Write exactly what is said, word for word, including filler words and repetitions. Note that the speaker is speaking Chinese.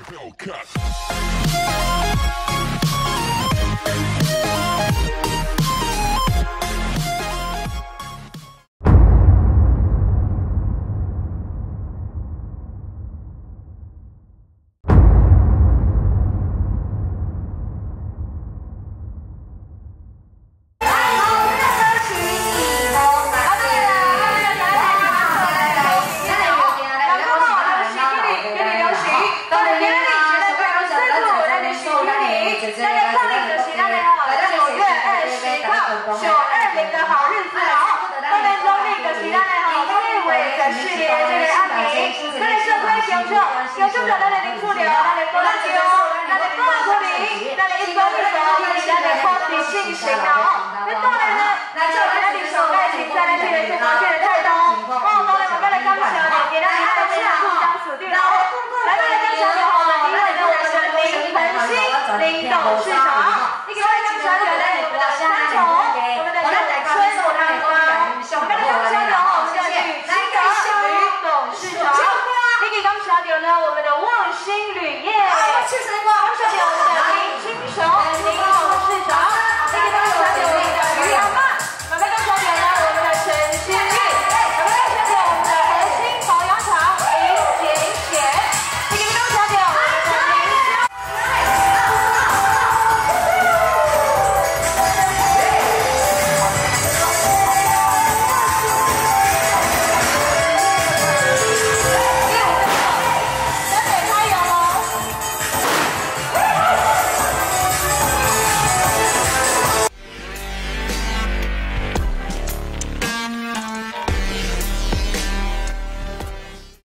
我们的望星旅宴。